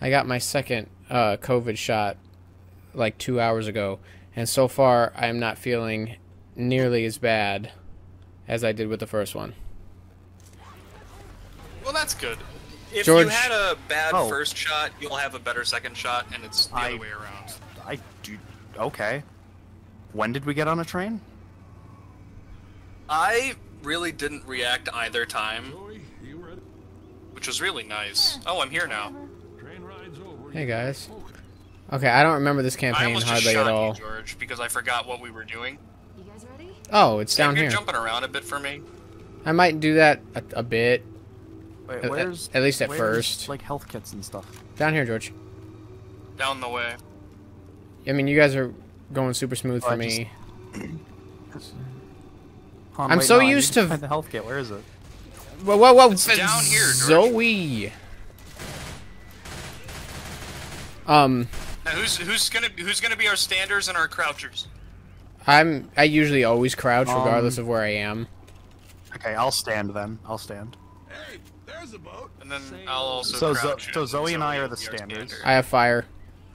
I got my second COVID shot like 2 hours ago, and so far I am not feeling nearly as bad as I did with the first one. Well, that's good. If George, you had a bad first shot, you'll have a better second shot, and it's the other way around. Okay. When did we get on a train? I really didn't react either time, which was really nice. Oh, I'm here now. Hey guys. Okay, I don't remember this campaign hardly at all. I almost shot you, George, because I forgot what we were doing. You guys ready? Oh, it's down here. You're jumping around a bit for me. I might do that a bit. Wait, where's, at least at first. Like health kits and stuff. Down here, George. Down the way. I mean, you guys are going super smooth for me. I'm so used to the health kit. Where is it? Whoa, whoa, whoa! It's down here, George. Zoe. Now who's gonna be our standers and our crouchers? I usually always crouch regardless of where I am. Okay, I'll stand then. I'll stand. Hey, there's a boat. And then I'll also crouch. So Zoe and I are the standers. I have fire.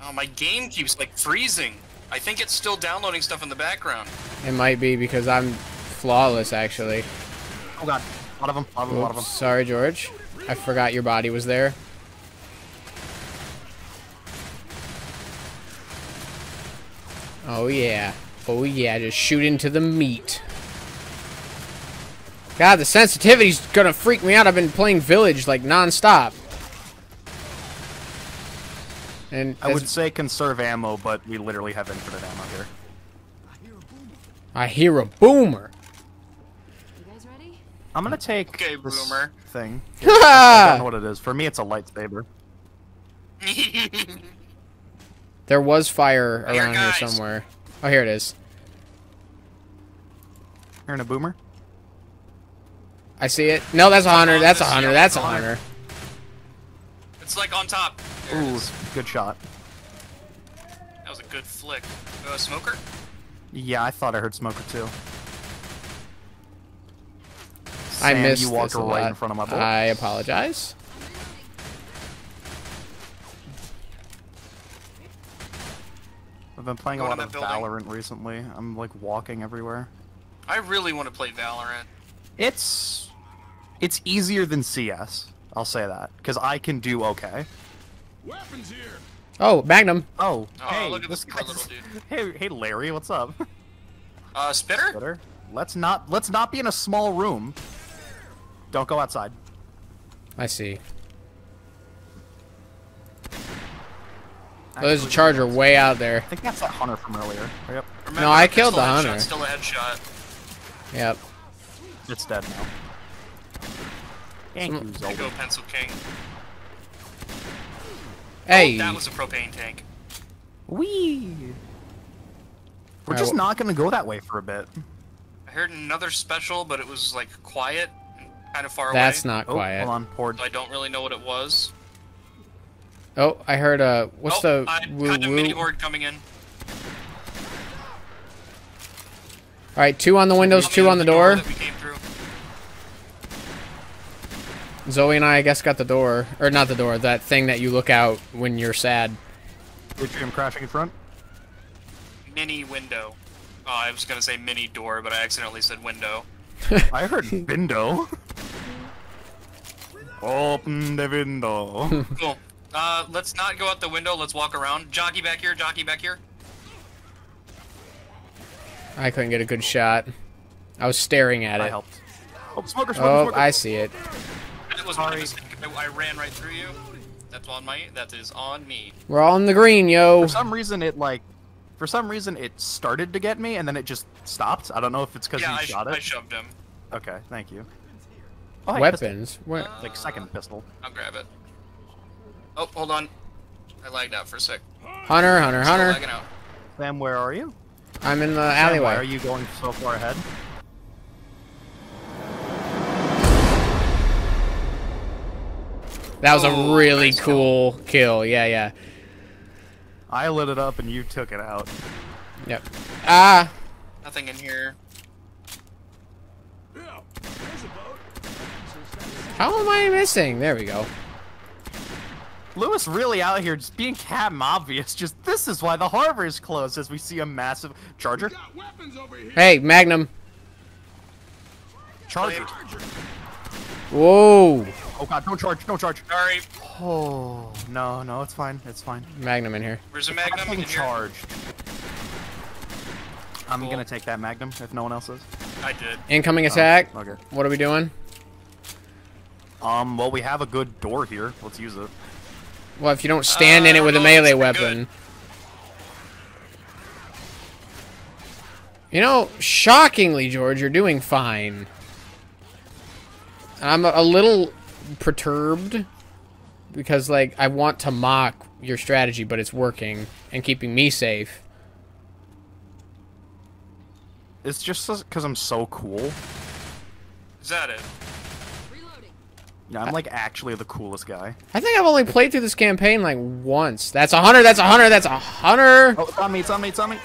Oh, my game keeps like freezing. I think it's still downloading stuff in the background. It might be because I'm flawless, actually. Oh god, a lot of them, a lot of them. Sorry, George. I forgot your body was there. Oh yeah, oh yeah, just shoot into the meat. God, the sensitivity's gonna freak me out. I've been playing Village like non-stop. And I would say conserve ammo, but we literally have infinite ammo here. I hear a boomer. You guys ready? I'm gonna take this boomer thing. I don't know what it is. For me, it's a lightsaber. There was fire around here somewhere. Oh, here it is. Hearing a boomer? I see it. No, that's a hunter. That's a hunter. That's a hunter. It's like on top. There Ooh, good shot. That was a good flick. Smoker? Yeah, I thought I heard Smoker too. Sam, I missed you walked right in front of my bullets. I apologize. I've been playing a lot of Valorant recently. I'm like walking everywhere. I really want to play Valorant. It's easier than CS. I'll say that because I can do okay. Weapons here. Oh, Magnum. Oh, hey, look at this poor little dude. Hey, Larry, what's up? Spitter? Spitter. Let's not be in a small room. Don't go outside. I see. Oh, there's a charger way out there. I think that's that hunter from earlier. Yep. Remember, no, I killed the hunter. Headshot, still a headshot. Yep. It's dead now. Thank you, Zelda. Go, Pencil King. Hey. Oh, that was a propane tank. Wee. We're just not gonna go that way for a bit. I heard another special, but it was like quiet, and kind of far away. That's not quiet. Hold on, Pord. So I don't really know what it was. Oh, I heard what's the woo-woo? Kind of mini horde coming in. All right, two on the windows, two on the door. Zoe and I guess got the door, or not the door, that thing that you look out when you're sad. Which I'm crashing in front? Mini window. Oh, I was gonna say mini door, but I accidentally said window. I heard window. Open the window. Cool. Let's not go out the window, let's walk around. Jockey back here, jockey back here. I couldn't get a good shot. I was staring at it. Helped. Oh, smoker, smoker, smoker. I see it. Was my mistake. I ran right through you. That's on my. That is on me. We're all in the green, yo. For some reason, it started to get me, and then it just stopped. I don't know if it's because you shot it. Yeah, I shoved him. Okay, thank you. Oh, weapons. Where? Like second pistol. I'll grab it. Oh, hold on. I lagged out for a sec. Hunter, hunter, hunter. Sam, where are you? I'm in the alleyway. Why are you going so far ahead? That was a really cool kill. Yeah, yeah. I lit it up and you took it out. Yep. Ah. Nothing in here. How am I missing? There we go. Lewis really out here just being cabin obvious. Just this is why the harbor is closed, as we see a massive charger. Hey, Magnum. Charger. Whoa. Oh god, don't charge, don't charge. Sorry. Oh no, no, it's fine, it's fine. Magnum in here. Where's the Magnum in here? Charge. I'm cool. Gonna take that Magnum if no one else is. I did. Incoming attack. Oh, okay. What are we doing? Well, we have a good door here. Let's use it. Well, if you don't stand in it with a melee weapon. Good. You know, shockingly, George, you're doing fine. I'm a little perturbed because, like, I want to mock your strategy, but it's working and keeping me safe. It's just because I'm so cool. Is that it? Yeah, I'm like actually the coolest guy. I think I've only played through this campaign like once. That's 100. That's 100. That's 100. Oh, it's on me. It's on me. It's on me.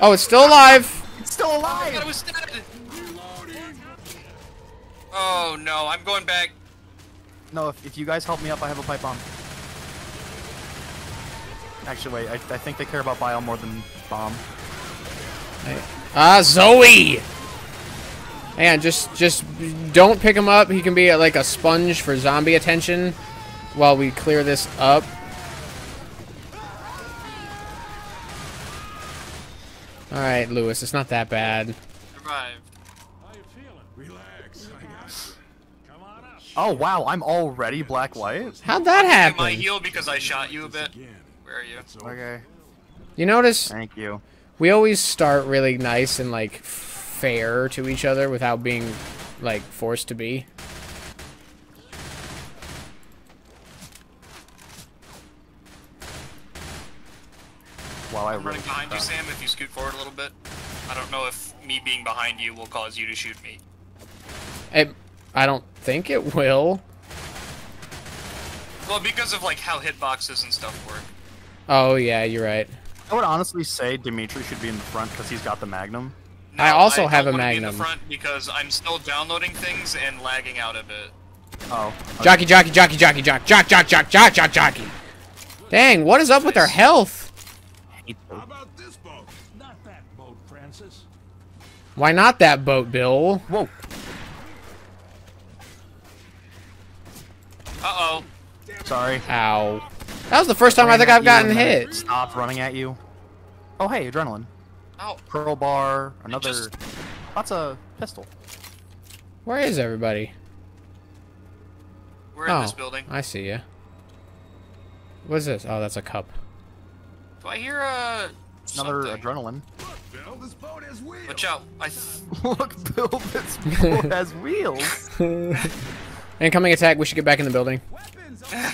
Oh, it's still alive. It's still alive. Oh, God, it was dead. Oh no, I'm going back. No, if you guys help me up, I have a pipe bomb. Actually, wait. I think they care about bio more than bomb. Ah, Zoe. Man, just don't pick him up. He can be like a sponge for zombie attention while we clear this up. All right, Lewis, it's not that bad. Survived. How you feeling? Relax. I got you. Come on up. Oh wow, I'm already black light. How'd that happen? My heal because I shot you a bit. Where are you? Okay. You notice? Thank you. We always start really nice and like fair to each other without being like forced to be. Well, I'm running behind you, Sam, if you scoot forward a little bit. I don't know if me being behind you will cause you to shoot me. I don't think it will. Well, because of like how hitboxes and stuff work. Oh yeah, you're right. I would honestly say Dimitri should be in the front because he's got the Magnum. No, I also have a Magnum. Be in the front because I'm still downloading things and lagging out a bit. Oh. Okay. Jockey, jockey, jockey, jockey, jock, jock, jock, jock, jock, jock, jockey. Dang, what is up with their health? How about this boat? Not that boat, Francis. Why not that boat, Bill? Whoa. Uh-oh. Sorry. Ow. That was the first time I think I've gotten hit. Stop running at you. Oh, hey, adrenaline. Oh, pearl bar, another. That's a pistol. Where is everybody? We're in this building. I see you. What is this? Oh, that's a cup. Do I hear a another adrenaline? Look, Bill, this boat has wheels. Watch out! Look, Bill, this boat has wheels. Incoming attack. We should get back in the building. Weapons over here.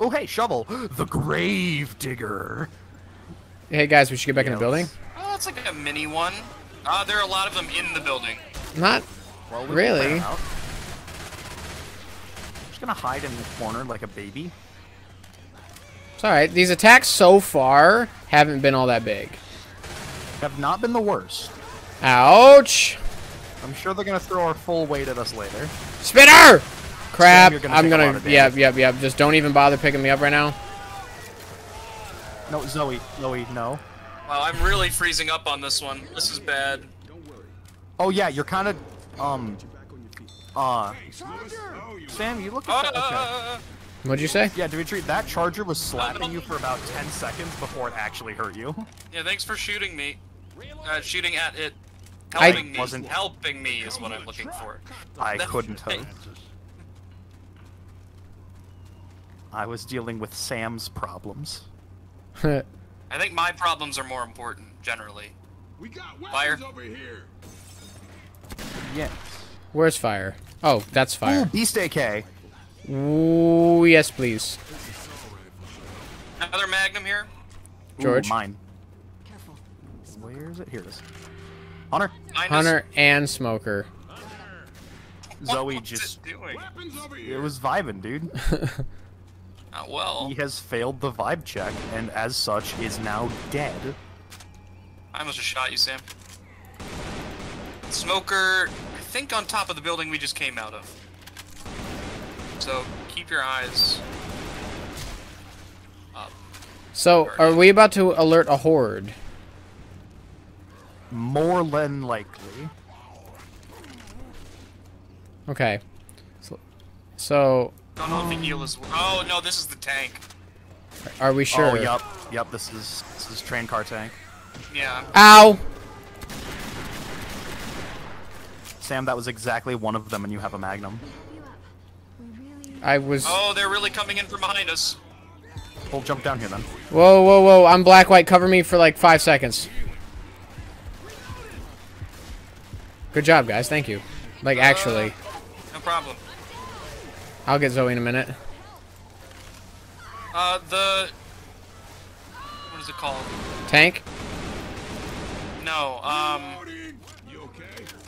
Oh hey, shovel, the grave digger. Hey guys, we should get back in the building. That's like a mini one. There are a lot of them in the building. Not really. I'm just gonna hide in the corner like a baby. It's alright. These attacks so far haven't been all that big. Have not been the worst. Ouch! I'm sure they're gonna throw our full weight at us later. Spinner! Crap! Yep. Just don't even bother picking me up right now. No, Zoe, no. Wow, I'm really freezing up on this one. This is bad. Oh yeah, you're kind of, Sam, you look at that. Okay. What'd you say? Yeah, Dimitri, that charger was slapping you for about 10 seconds before it actually hurt you. Yeah, thanks for shooting me. Shooting at it. Helping me is what I'm looking for. I couldn't have. I was dealing with Sam's problems. I think my problems are more important, generally. We got fire over here. Yes. Where's fire? Oh, that's fire. Beast AK. Ooh, yes, please. Another Magnum here. George. Ooh, mine. Careful. Where is it? Here it is. Hunter. Hunter and Smoker. Zoe just. It was vibing, dude. Not well. He has failed the vibe check, and as such, is now dead. I almost just shot you, Sam. Smoker, I think on top of the building we just came out of. So keep your eyes up. So are we about to alert a horde? More than likely. Okay. So I don't think heal is. Oh no, this is the tank. Are we sure? Oh, yep, yep. This is train car tank. Yeah. Ow. Sam, that was exactly one of them, and you have a magnum. I was. Oh, they're really coming in from behind us. We'll jump down here then. Whoa, whoa, whoa! I'm black, white. Cover me for like 5 seconds. Good job, guys. Thank you. Like actually. No problem. I'll get Zoe in a minute. What is it called? Tank? No, Pun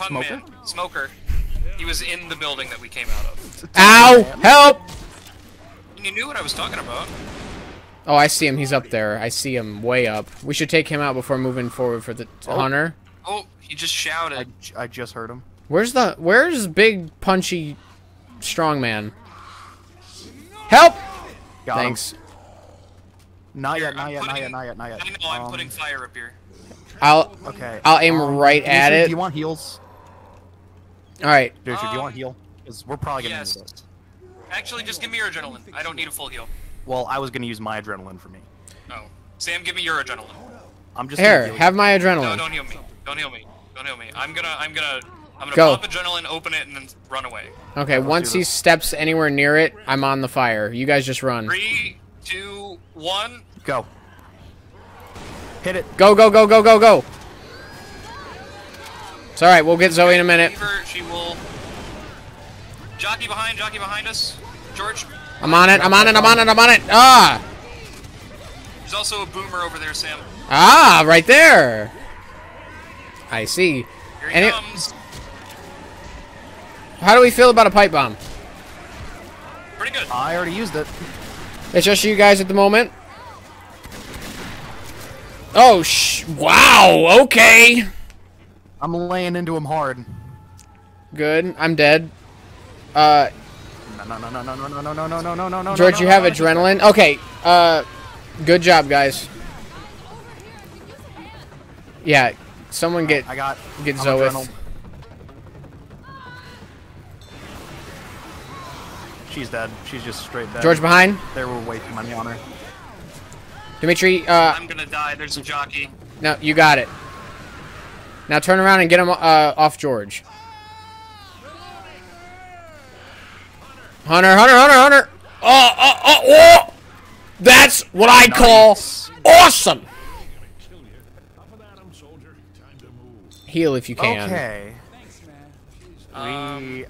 Smoker? Man. Smoker. He was in the building that we came out of. Ow! Help! You knew what I was talking about. Oh, I see him. He's up there. I see him way up. We should take him out before moving forward for the hunter. Oh, he just shouted. I just heard him. Where's big, punchy strongman? Help! Got Thanks. Him. Not here, yet, not yet, putting, not yet. I know, I'm putting fire up here. I'll aim right at it. Do you want heals? Alright. Dude, do you want heal? Because we're probably going to need this. Actually, just give me your adrenaline. I don't need a full heal. Well, I was going to use my adrenaline for me. Oh. Sam, give me your adrenaline. I'm just here, have my adrenaline. No, don't heal me. Don't heal me. Don't heal me. I'm gonna pop adrenaline, open it, and then run away. Okay, once he steps anywhere near it, I'm on the fire. You guys just run. 3, 2, 1. Go. Hit it. Go, go, go, go, go, go. It's alright, we'll get Zoe in a minute. She will... jockey behind us. George. I'm on it, I'm on it, I'm on it, I'm on it. Ah! There's also a boomer over there, Sam. Ah, right there. I see. Here he comes. How do we feel about a pipe bomb? Pretty good. I already used it. It's just you guys at the moment. Oh, wow, okay. I'm laying into him hard. Good, I'm dead. No, George, you have adrenaline? Okay, good job, guys. Yeah, someone get Zoe. She's dead. She's just straight dead. George behind. There were way too many on her. Dimitri, I'm gonna die. There's a jockey. No, you got it. Now turn around and get him off George. Hunter, Hunter, Hunter, Hunter. Oh! That's what I call awesome. Heal if you can. Okay. I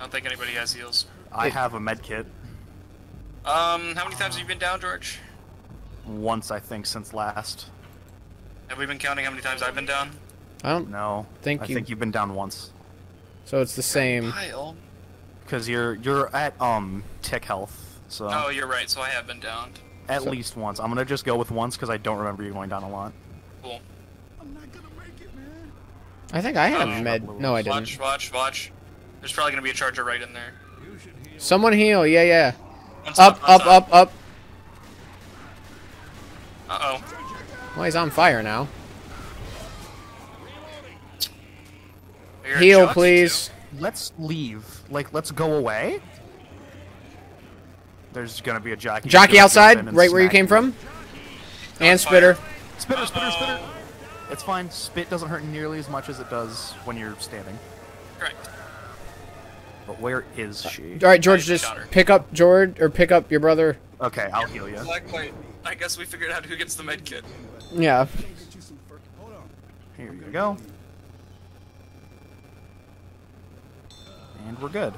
don't think anybody has heals. I have a med kit. How many times have you been down, George? Once, I think, since last. Have we been counting how many times I've been down? I don't know. I think you've been down once. So it's the same. Because you're at tick health. So. Oh, you're right. So I have been down. At least once. I'm gonna just go with once because I don't remember you going down a lot. Cool. I'm not gonna make it, man. I think I had a med. No, I didn't. Watch, watch, watch. There's probably gonna be a charger right in there. Someone heal, yeah, yeah. Up. Uh-oh. Well, he's on fire now. Heal, please. Let's leave. Like, let's go away. There's gonna be a jockey. Jockey outside, right where you came from. And Spitter. Spitter, Spitter, Spitter. It's fine. Spit doesn't hurt nearly as much as it does when you're standing. Correct. But where is she? All right, George, just pick up George or pick up your brother. Okay, I'll heal you. I guess we figured out who gets the med kit. Yeah. Here you go. And we're good.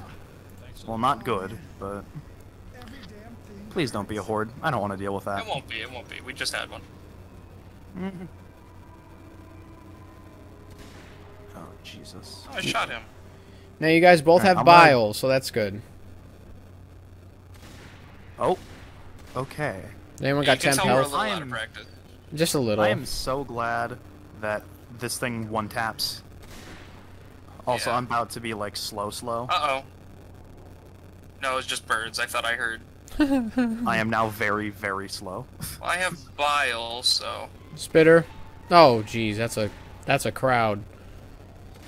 Well, not good, but please don't be a horde. I don't want to deal with that. It won't be. It won't be. We just had one. Mm-hmm. Oh Jesus! I shot him. Now you guys both have bile, so that's good. Oh, okay. Anyone got temp health? Just a little. I am so glad that this thing one taps. Also, I'm about to be like slow. Uh oh. No, it was just birds. I thought I heard. I am now very, very slow. Well, I have bile, so. Spitter. Oh, geez, that's a crowd.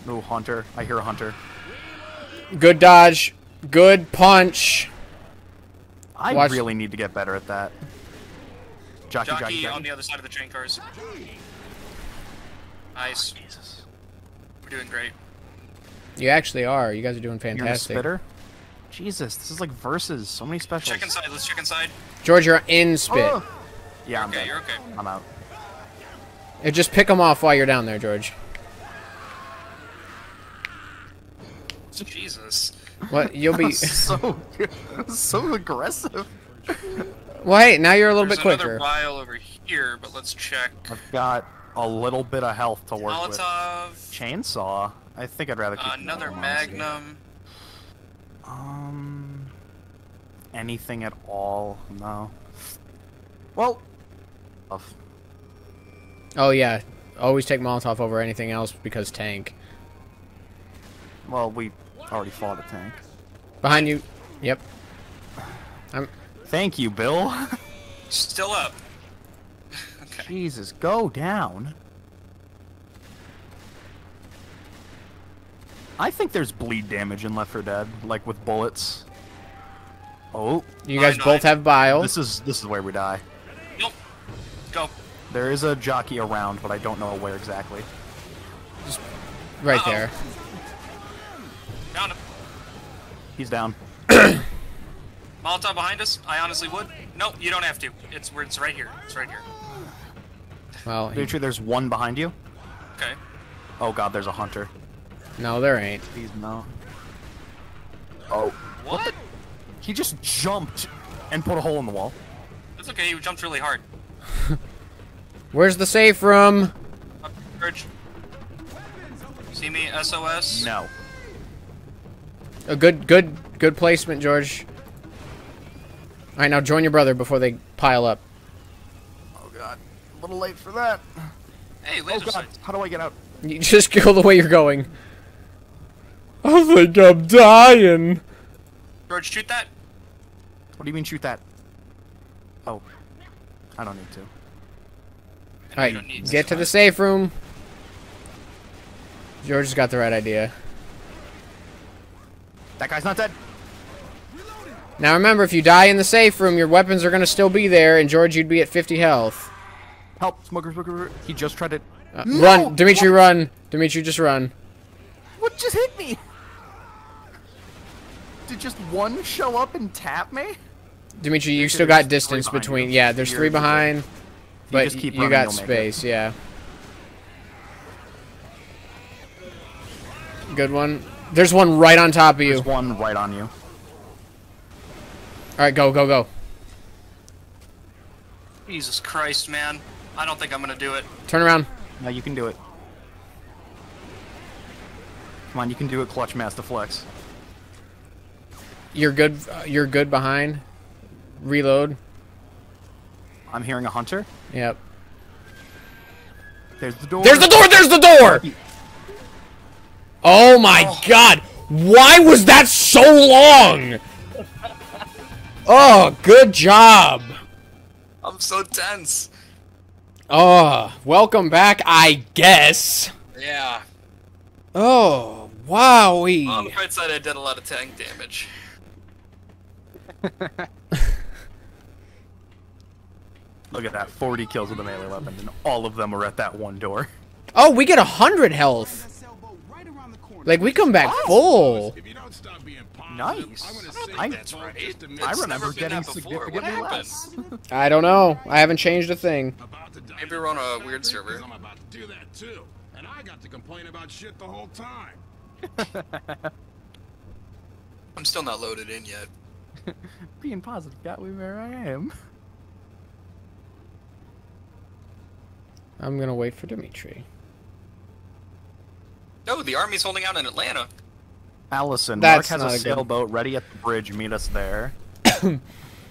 No hunter. I hear a hunter. Good dodge. Good punch. I really need to get better at that. Jockey on the other side of the train cars. Nice. Oh, Jesus. We're doing great. You actually are. You guys are doing fantastic. You're a spitter? Jesus, this is like versus. So many specials. Check inside. Let's check inside. George, you're in spit. Oh. Yeah, I'm okay. You're okay. I'm out. Yeah, just pick them off while you're down there, George. Jesus. What? You'll be so aggressive. Well, hey, now you're a little bit quicker. There's another vial over here, but let's check. I've got a little bit of health to work with. Chainsaw. I think I'd rather keep another magnum. Anything at all? No. Well. Oh yeah, always take Molotov over anything else because tank. Well, we already fought a tank. Behind you. Yep. Thank you, Bill. Still up. Okay. Jesus, go down. I think there's bleed damage in Left 4 Dead, like with bullets. Oh, you guys both have bile. This is where we die. Nope. Go. There is a jockey around, but I don't know where exactly. Just right there. Down him. He's down. Molotov behind us. I honestly would. Nope, you don't have to. It's right here. It's right here. Well, there's one behind you. Okay. Oh God, there's a hunter. No, there ain't. Please, no. Oh. What? He just jumped and put a hole in the wall. That's okay, he jumped really hard. Where's the safe room? Up the bridge. See me, SOS? No. A good placement, George. Alright, now join your brother before they pile up. Oh God. A little late for that. Hey, laser sights. How do I get out? You just go the way you're going. I think I'm dying. George, shoot that. What do you mean shoot that? Oh. I don't need to. Alright, get to the safe room. George has got the right idea. That guy's not dead. Now remember, if you die in the safe room, your weapons are going to still be there, and George, you'd be at 50 health. Help, smoker. He just tried to... No! Run! Dimitri, what? Run! Dimitri, just run. What just hit me? Did just one show up and tap me? Dimitri, you still got distance between... You. Yeah, there's three behind, but just keep running, you got space, yeah. Good one. There's one right on top of you. There's one right on you. Alright, go, go, go. Jesus Christ, man. I don't think I'm gonna do it. Turn around. No, you can do it. Come on, you can do it, Clutch Master Flex. You're good. You're good behind. Reload. I'm hearing a hunter. Yep. There's the door. There's the door. There's the door. Oh my God! Why was that so long? Oh, good job. I'm so tense. Oh, welcome back, I guess. Yeah. Oh, wowie. On the right side, I did a lot of tank damage. Look at that, 40 kills with the melee weapon, and all of them were at that one door. Oh, we get 100 health. Like, we come back full. Nice. I remember getting significantly less. I don't know. I haven't changed a thing. Maybe we're on a weird server. I'm about to do that too, and I got to complain about shit the whole time. I'm still not loaded in yet. Being positive got me where I am. I'm gonna wait for Dimitri. No, the army's holding out in Atlanta. Allison, Mark has a sailboat ready at the bridge. Meet us there.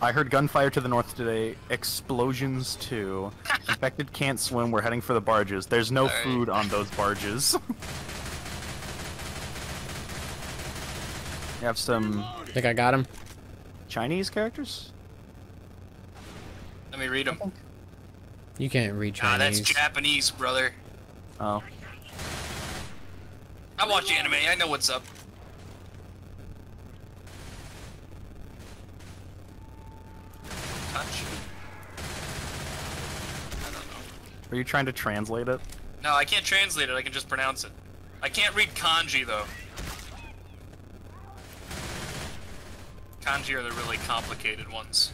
I heard gunfire to the north today. Explosions too. Infected can't swim. We're heading for the barges. There's no food on those barges. You have some. I think I got him. Chinese characters? Let me read them. You can't read Chinese. Nah, that's Japanese, brother. Oh. I watch anime. I know what's up. Touch. I don't know. Are you trying to translate it? No, I can't translate it. I can just pronounce it. I can't read kanji, though. Kanji are the really complicated ones.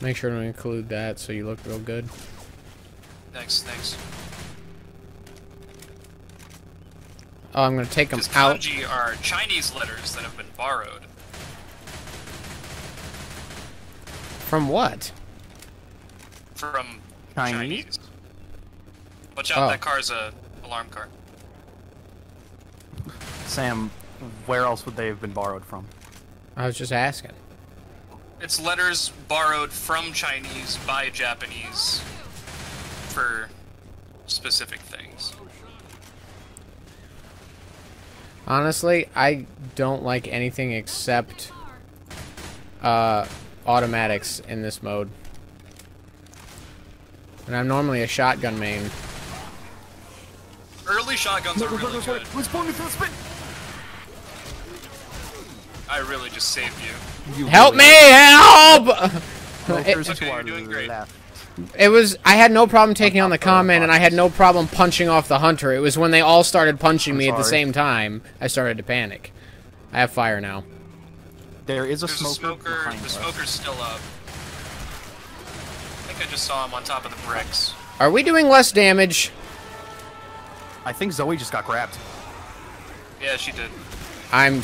Make sure to include that so you look real good. Thanks, thanks. Oh, I'm gonna take them out. Kanji are Chinese letters that have been borrowed. From what? From Chinese. Watch out, that car's a alarm car. Sam, where else would they have been borrowed from? I was just asking. It's letters borrowed from Chinese by Japanese for specific things. Honestly, I don't like anything except automatics in this mode. And I'm normally a shotgun main. Early shotguns are really good. I really just saved you. Help me! Help! You're doing great. It was, I had no problem taking on the comment, and I had no problem punching off the hunter. It was when they all started punching me at the same time, I started to panic. I have fire now. There is a smoker. The smoker's still up. I think I just saw him on top of the bricks. Are we doing less damage? I think Zoe just got grabbed. Yeah, she did. I'm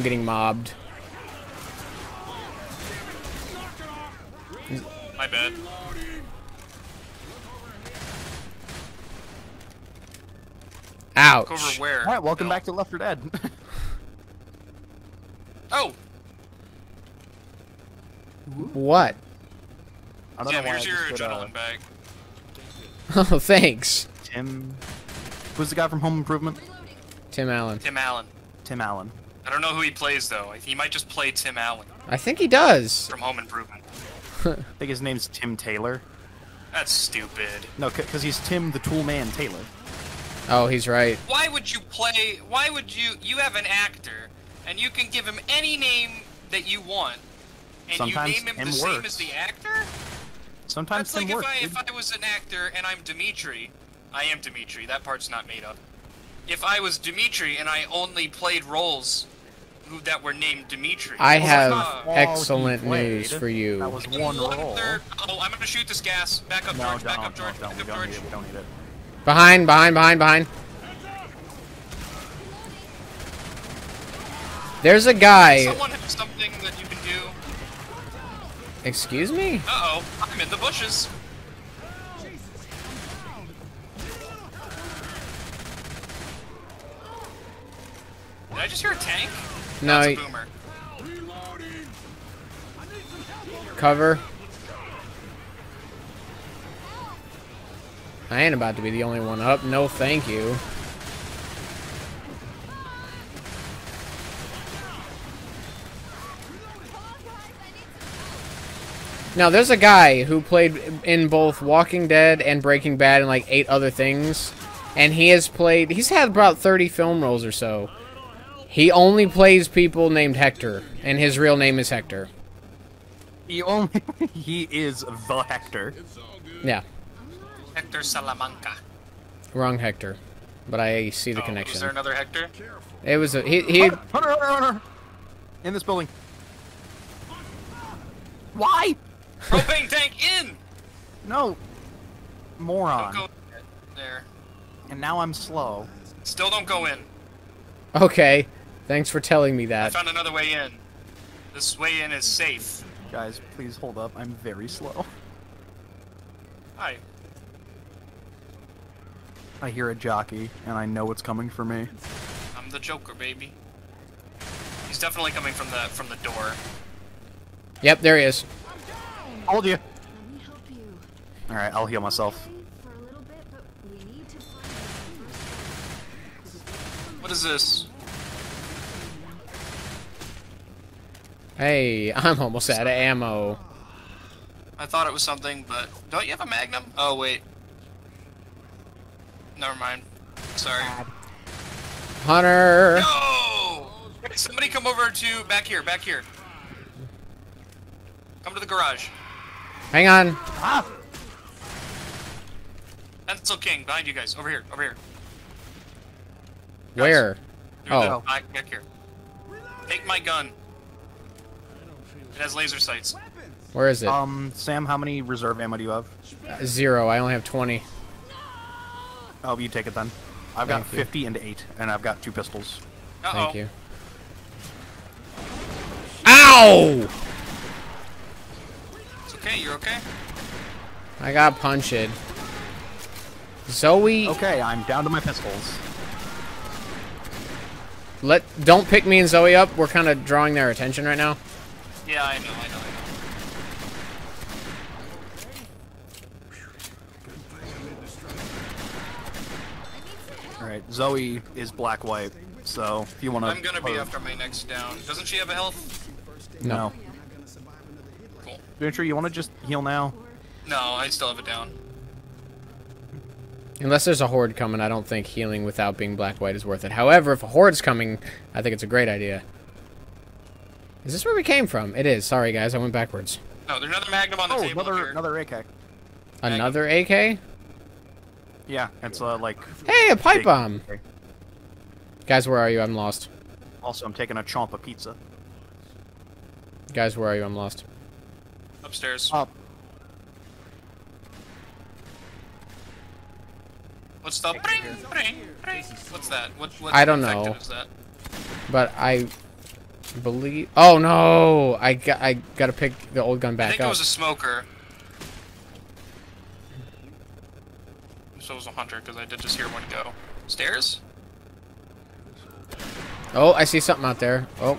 getting mobbed. My bad. Ouch. Over where? All right, welcome back to Left 4 Dead. Oh. What? Tim, here's your adrenaline bag. Oh, thanks. Tim. Who's the guy from Home Improvement? Tim Allen. Tim Allen. Tim Allen. I don't know who he plays, though. He might just play Tim Allen. I think he does. From Home Improvement. I think his name's Tim Taylor. That's stupid. No, because he's Tim the Tool Man Taylor. Oh, he's right. Why would you play... Why would you... You have an actor, and you can give him any name that you want, and sometimes you name him the same as the actor? Sometimes Tim works. That's like if I was an actor and I'm Dimitri. I am Dimitri. That part's not made up. If I was Dimitri and I only played roles that were named Dimitri... I have excellent news for you. That was one role. Oh, I'm gonna shoot this gas. Back up, George. Back up, George. Back up, George. We don't need it. Behind, behind, behind, behind. There's a guy... Someone have something that you can do. Excuse me? Uh-oh. I'm in the bushes. Did I just hear a tank? No, it's a boomer. Cover. I ain't about to be the only one up. No, thank you. Now, there's a guy who played in both Walking Dead and Breaking Bad and like 8 other things. And he has played... He's had about 30 film roles or so. He only plays people named Hector, and his real name is Hector. He is the Hector. Yeah. Hector Salamanca. Wrong Hector, but I see the connection. Is there another Hector? It was a Hunter. In this building. Why? Propane tank in. No. Moron. Don't go there. And now I'm slow. Still don't go in. Okay. Thanks for telling me that. I found another way in. This way in is safe. Guys, please hold up. I'm very slow. Hi. I hear a jockey, and I know it's coming for me. I'm the Joker, baby. He's definitely coming from the door. Yep, there he is. Hold you. All right, I'll heal myself. What is this? Hey, I'm almost out of ammo. I thought it was something, but don't you have a magnum? Oh, wait. Never mind. Sorry. Hunter! No! Somebody come over to... Back here. Come to the garage. Hang on. Ah! Pencil King, behind you guys. Over here. Guys, where? Oh. Back here. Take my gun. It has laser sights. Where is it? Sam, how many reserve ammo do you have? 0. I only have 20. Oh, you take it then. I've got 50 and 8, and I've got 2 pistols. Uh-oh. Thank you. Ow! It's okay. You're okay. I got punched. Zoe. Okay, I'm down to my pistols. Don't pick me and Zoe up. We're kind of drawing their attention right now. Yeah, I know. Alright, Zoe is black-white, so if you want to... I'm going to be after my next down. Doesn't she have a health? No. Cool. Venture, you want to just heal now? No, I still have it down. Unless there's a horde coming, I don't think healing without being black-white is worth it. However, if a horde's coming, I think it's a great idea. Is this where we came from? It is. Sorry, guys. I went backwards. Oh, there's another magnum on the table. Another AK. Another AK? Yeah, it's like... Hey, a pipe bomb! Okay. Guys, where are you? I'm lost. Also, I'm taking a chomp of pizza. Guys, where are you? I'm lost. Upstairs. Up. What's the... Bring. What's that? What I don't know. Is that? But I... believe... Oh, no! I gotta pick the old gun back up. I think it was a smoker. So was a hunter, because I did just hear one go. Stairs? Oh, I see something out there. Oh.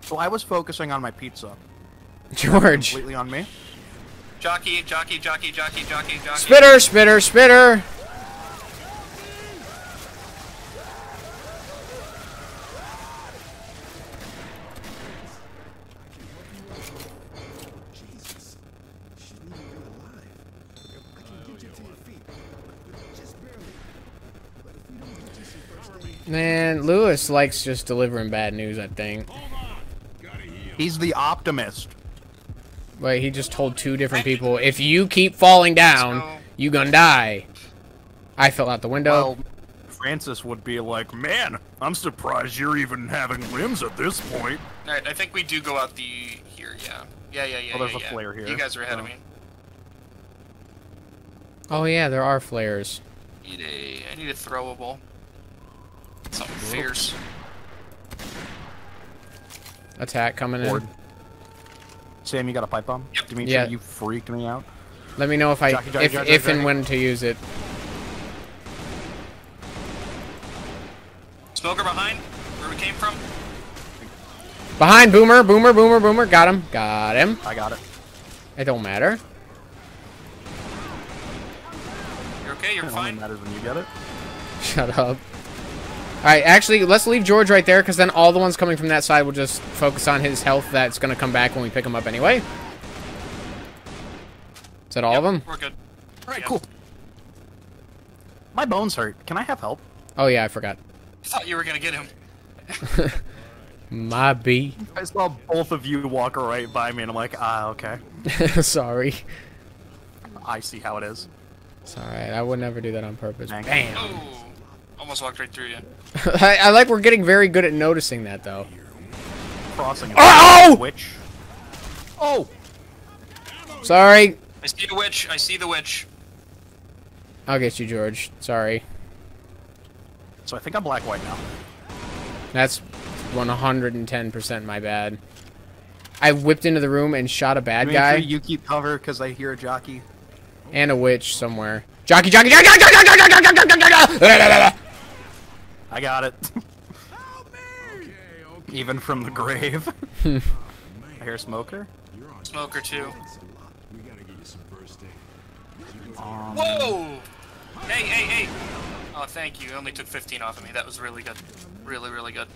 So I was focusing on my pizza. George. Completely on me. Jockey. Spitter. Man, Lewis likes just delivering bad news, I think. He's the optimist. Wait, he just told 2 different people, if you keep falling down, you gonna die. I fell out the window. Well, Francis would be like, man, I'm surprised you're even having limbs at this point. Alright, I think we do go out here, yeah. Yeah. Well, there's a flare here. You guys are ahead of me. Oh yeah, there are flares. I need a throwable. Something fierce. Attack coming in. Sam, you got a pipe bomb? Yep. Dimitri, yeah. You freaked me out. Let me know if I if and when to use it. Smoker behind, where we came from. Behind, boomer. Got him. I got it. It don't matter. You're okay. You're fine. It only matters when you get it. Shut up. Alright, actually, let's leave George right there, because then all the ones coming from that side will just focus on his health that's going to come back when we pick him up anyway. Is that all of them? We're good. Alright, cool. My bones hurt. Can I have help? Oh, yeah, I forgot. I thought you were going to get him. My B. I saw both of you walk right by me, and I'm like, okay. Sorry. I see how it is. It's alright. I would never do that on purpose. Bam! Oh. Almost walked right through you. I like we're getting very good at noticing that, though. Crossing. Oh! Witch. Oh! Sorry. I see the witch. I'll get you, George. Sorry. So I think I'm black-white now. That's 110% my bad. I whipped into the room and shot a bad guy. You keep cover, because I hear a jockey. And a witch somewhere. Jockey! I got it. Even from the grave. I hear a smoker. Smoker too. Whoa! Hey! Oh, thank you. It only took 15 off of me. That was really good. Really good.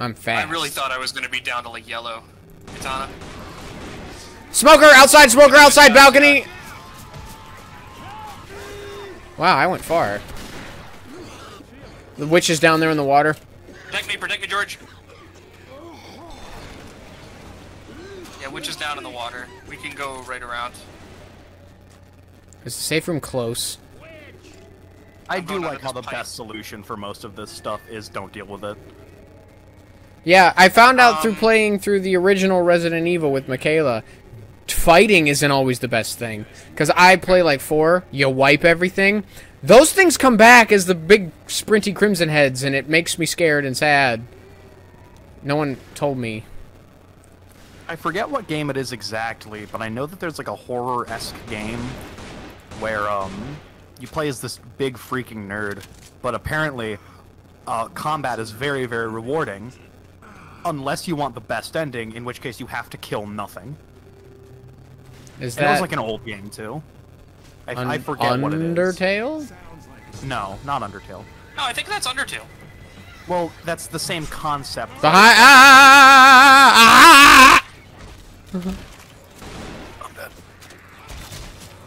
I'm fast. I really thought I was gonna be down to like yellow. Katana. Smoker outside balcony. Wow, I went far. The witch is down there in the water. Protect me, George. Yeah, witch is down in the water. We can go right around. Is the safe room close? I do like how the best solution for most of this stuff is don't deal with it. Yeah, I found out through playing through the original Resident Evil with Mickaela, fighting isn't always the best thing. Because I play like 4, you wipe everything. Those things come back as the big sprinty crimson heads, and it makes me scared and sad. No one told me. I forget what game it is exactly, but I know that there's like a horror-esque game where you play as this big freaking nerd, but apparently combat is very, very rewarding, unless you want the best ending, in which case you have to kill nothing. Is that... It was like an old game too. I forget what it is. Undertale? No, not Undertale. No, I think that's Undertale. Well, that's the same concept. I'm dead.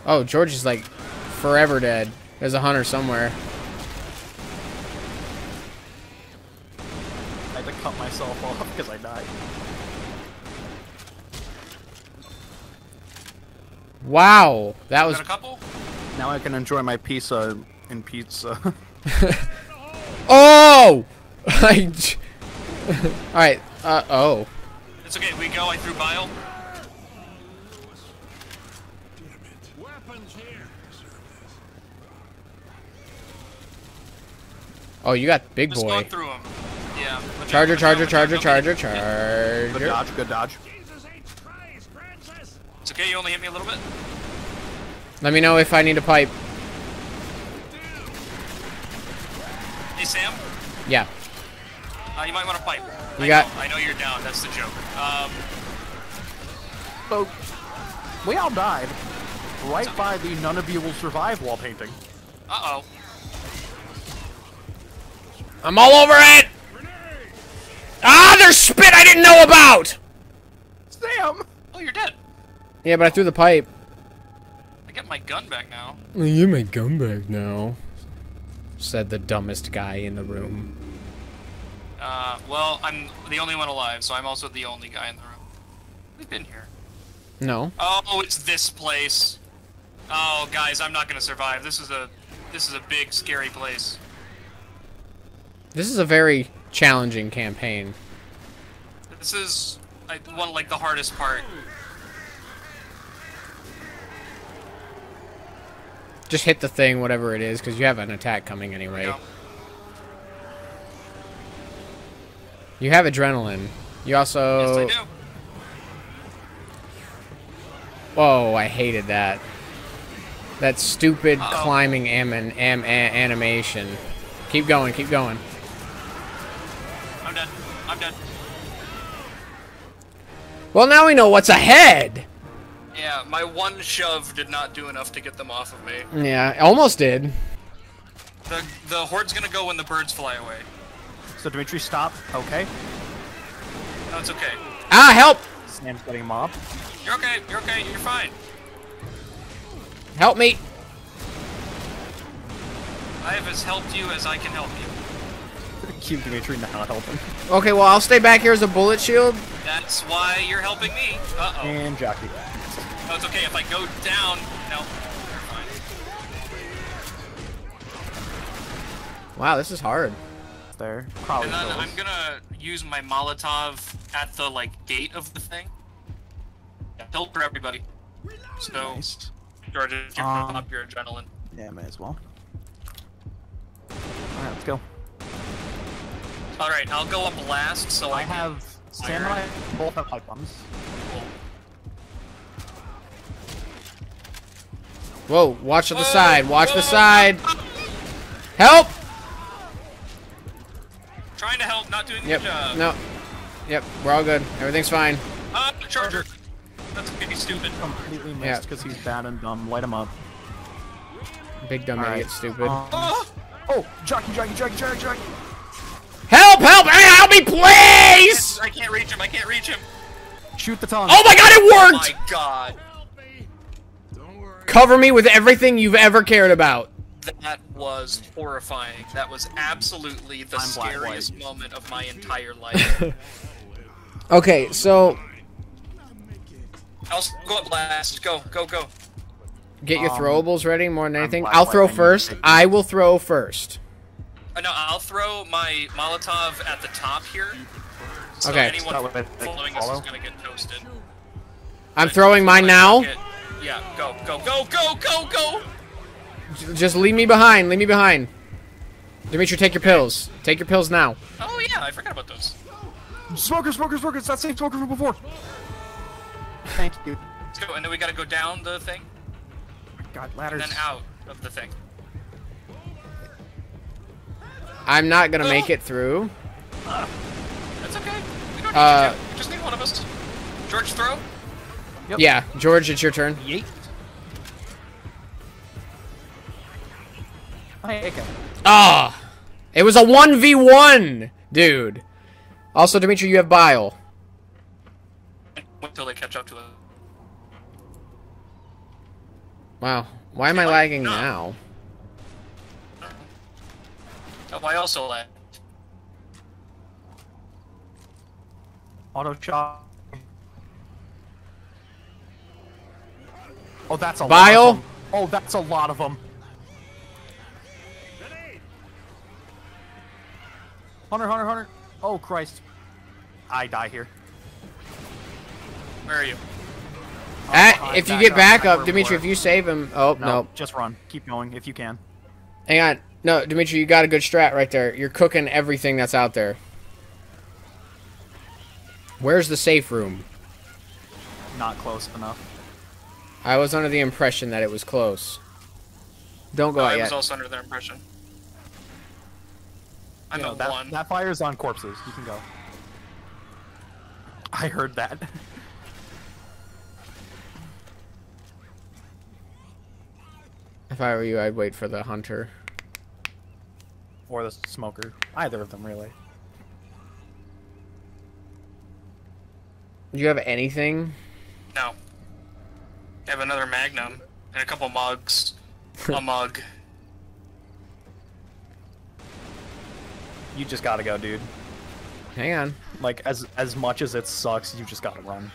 Oh, George is like forever dead. There's a hunter somewhere. I had to cut myself off because I died. Wow, that was... Got a couple? Now I can enjoy my pizza and pizza. Oh! Alright, oh. It's okay, we go, I threw bile. Oh, you got big boy. Just going through him. Yeah. Charger. Good dodge, good dodge. It's okay, you only hit me a little bit. Let me know if I need a pipe. Hey, Sam? Yeah. You might want a pipe. I know you're down, that's the joke. So, we all died right by the none of you will survive wall painting. Uh-oh. I'm all over it! Ah, there's spit I didn't know about! Sam! Oh, you're dead. Yeah, but I threw the pipe. I get my gun back now. You my gun back now. Said the dumbest guy in the room. Well, I'm the only one alive, so I'm also the only guy in the room. We've been here. No. Oh, it's this place. Oh, guys, I'm not gonna survive. This is a big, scary place. This is a very challenging campaign. This is like the hardest part. Just hit the thing, whatever it is, because you have an attack coming anyway. Yeah. You have adrenaline. You also... Yes, I do. Whoa, I hated that. That stupid climbing animation. Keep going, keep going. I'm dead. I'm dead. Well, now we know what's ahead! Yeah, my one shove did not do enough to get them off of me. Yeah, it almost did. The horde's gonna go when the birds fly away. So Dimitri, stop. Okay. No, it's okay. Ah, help! Sam's getting mobbed. You're okay. You're okay. You're fine. Help me. I have as helped you as I can help you. Cute Dimitri not helping. Okay, well I'll stay back here as a bullet shield. That's why you're helping me. Uh-oh. And jockey. Oh, it's okay if I go down. No, you're fine. Wow, this is hard. There. Probably. And then I'm gonna use my Molotov at the like gate of the thing. Yeah, tilt for everybody. So, nice. George, you're up your adrenaline. Yeah, may as well. All right, let's go. All right, I'll go up last. So I have Samurai. Both have pipe bombs. Cool. Whoa, watch the side, watch the side. Help! Trying to help, not doing your job. No. Yep, we're all good. Everything's fine. Up the charger. That's pretty stupid. Completely missed because he's bad and dumb. Light him up. Big dumb idiot, stupid. Oh, jockey, jockey, jockey, jockey, jockey. Help! Help! Help me, please! I can't reach him. I can't reach him. Shoot the Tommy. Oh my God! It worked! Oh my God! Don't worry. Cover me with everything you've ever cared about. That was horrifying. That was absolutely the scariest moment of my entire life. Okay, so. I'll go up last. Go, go, go. Get your throwables ready more than anything. I'll throw first. I will throw first. No, I'll throw my Molotov at the top here. So okay. Anyone following us is gonna get toasted. I'm throwing mine now. Yeah, go, go, go, go, go, go. Just leave me behind. Leave me behind. Dimitri, take your pills. Take your pills now. Oh yeah, I forgot about those. Smoker, smoker, smoker. It's that same smoker from before. Thank you. Let's go, and then we gotta go down the thing. God, ladders. And then out of the thing. I'm not gonna make it through. That's okay. We don't need to. We just need one of us. George, throw. Yep. Yeah, George, it's your turn. Yeet. Ah, oh, it was a 1v1, dude. Also, Dimitri, you have bile. Until they catch up to it. Wow, why am I lagging now? Oh, I also lagged. Auto chop. Oh, that's a lot of them. Oh, that's a lot of them. Hunter, hunter, hunter. Oh, Christ. I die here. Where are you? If you get back up, Dimitri, if you save him... Oh, no. Just run. Keep going, if you can. Hang on. No, Dimitri, you got a good strat right there. You're cooking everything that's out there. Where's the safe room? Not close enough. I was under the impression that it was close. Don't go out yet. I was also under the impression. I'm a one. That fire's on corpses. You can go. I heard that. If I were you, I'd wait for the hunter. Or the smoker. Either of them, really. Do you have anything? No. I have another magnum. And a couple mugs. A mug. You just gotta go, dude. Hang on. Like, as much as it sucks, you just gotta run.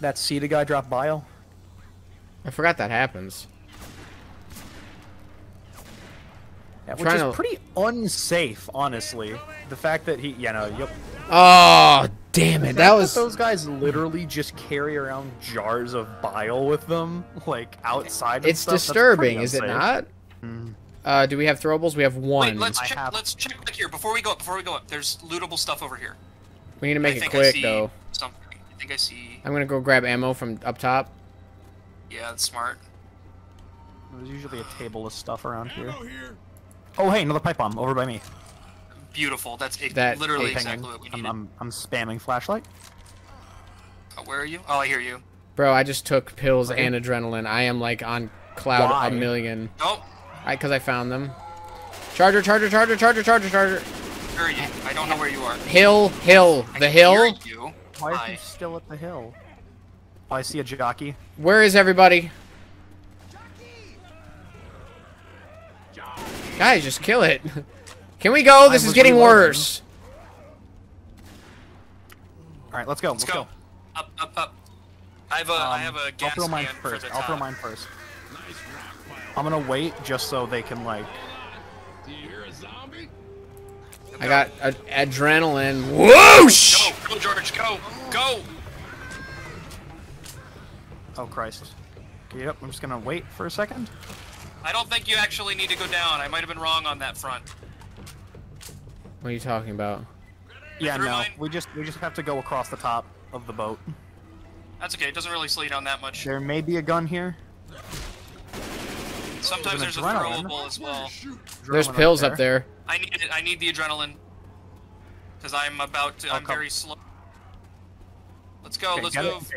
That Cedar guy dropped bile? I forgot that happens. Yeah, which is pretty unsafe, honestly. The fact that he, you know, oh, damn it! That was those guys literally just carry around jars of bile with them, like outside. It's disturbing, is it not? Mm. Do we have throwables? We have one. Wait, let's check back here before we go up. Before we go up, there's lootable stuff over here. We need to make it quick though. Something. I think I see. I'm gonna go grab ammo from up top. Yeah, that's smart. There's usually a table of stuff around here. Oh, hey, another pipe bomb over by me. Beautiful. That's literally exactly what we needed. I'm spamming flashlight. Oh, where are you? Oh, I hear you. Bro, I just took pills and adrenaline. I am like on cloud a million. Nope. Because I found them. Charger, charger, charger, charger, charger, charger. Where are you? I don't know where you are. Hill, hill. The hill? Why are you still at the hill? Oh, I see a jockey. Where is everybody? Jockey. Guys, just kill it. Can we go? This is getting worse. Alright, let's go. Let's go. Up, up, up. I have a gas can. I'll throw mine first. I'm gonna wait just so they can, like... Do you hear a zombie? I got adrenaline. Whoosh! Go, go, George, go, go! Oh, Christ. Yep, I'm just gonna wait for a second. I don't think you actually need to go down. I might have been wrong on that front. What are you talking about? Yeah, no. We just have to go across the top of the boat. That's okay. It doesn't really slow you down that much. There may be a gun here. Sometimes there's a throwable as well. There's pills up there. I need it. I need the adrenaline. Because I'm about to... I'm very slow. Let's go. Okay, let's move.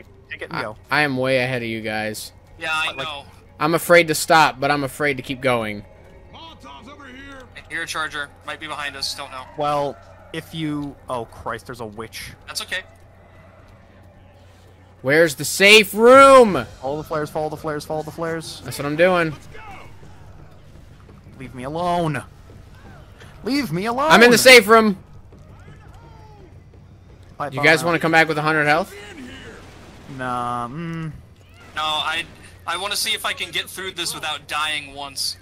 I am way ahead of you guys. Yeah, I know. I'm afraid to stop, but I'm afraid to keep going. Molotov's over here. Here, a charger. Might be behind us. Don't know. Well, if you... Oh, Christ, there's a witch. That's okay. Where's the safe room? Follow the flares, follow the flares, follow the flares. That's what I'm doing. Leave me alone. Leave me alone. I'm in the safe room. You guys want to come back with 100 health? Nah. No, I want to see if I can get through this without dying once.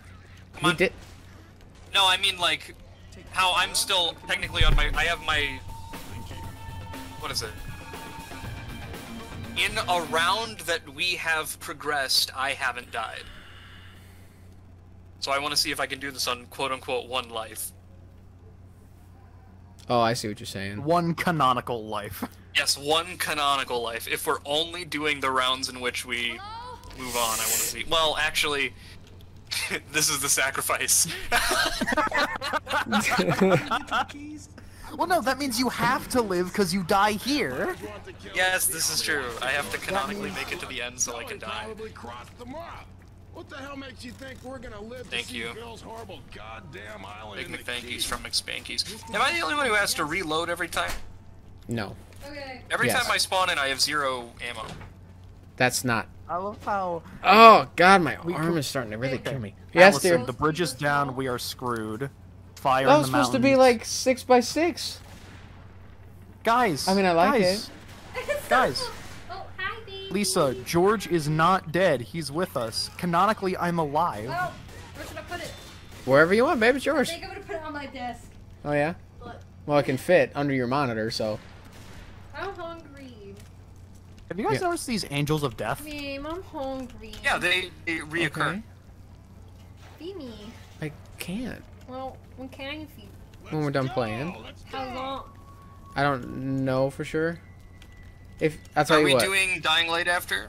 Come on. No, I mean like how I'm still technically on my. I have my. What is it? In a round that we have progressed, I haven't died. So I want to see if I can do this on quote unquote one life. Oh, I see what you're saying. One canonical life. Yes, one canonical life. If we're only doing the rounds in which we move on, I want to see. Well, actually, this is the sacrifice. Well, no, that means you have to live because you die here. Yes, this is true. I have to canonically make it to the end so I can die. What the hell makes you think we're gonna live to see Bill's horrible goddamn island? Big McThankies from McSpankies. Am I the only one who has to reload every time? No. Okay. Every time I spawn in, I have 0 ammo. That's not. I love how. Oh God, my arm is starting to really kill me. Yes, Allison, dear. The bridge is down. We are screwed. Fire in the mountains. That was supposed to be like 6 by 6. Guys. I mean, I like it. Guys. Lisa, George is not dead. He's with us. Canonically, I'm alive. Oh, where should I put it? Wherever you want, babe. It's yours. I think I'm gonna put it on my desk. Oh yeah. Look. Well, it can fit under your monitor, so. I'm hungry. Have you guys noticed these angels of death? Meme, I'm hungry. Yeah, they reoccur. Okay. Feed me. I can't. Well, when can you feed me? When we're done playing. How long? I don't know for sure. If I'll tell you what. Are we doing Dying Light after?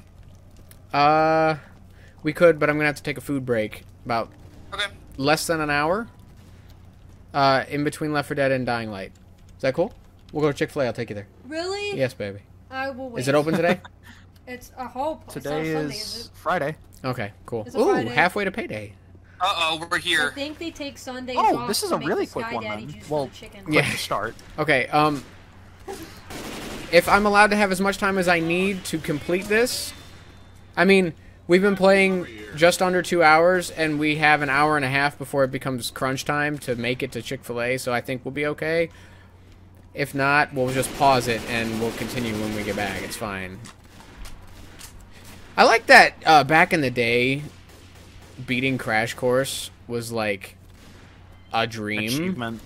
We could, but I'm gonna have to take a food break about less than an hour. In between Left 4 Dead and Dying Light. Is that cool? We'll go to Chick Fil A. I'll take you there. Really? Yes, baby. I will wait. Is it open today? It's I hope. Today is, Sunday, is it? Friday. Okay, cool. Ooh, Friday? Halfway to payday. Uh oh, we're here. I think they take Sundays off. Oh, this is a really quick one. Then. Well, quick start. Okay. If I'm allowed to have as much time as I need to complete this, I mean, we've been playing just under 2 hours, and we have an hour and a half before it becomes crunch time to make it to Chick-fil-A, so I think we'll be okay. If not, we'll just pause it, and we'll continue when we get back. It's fine. I like that back in the day, beating Crash Course was like a dream. Achievement.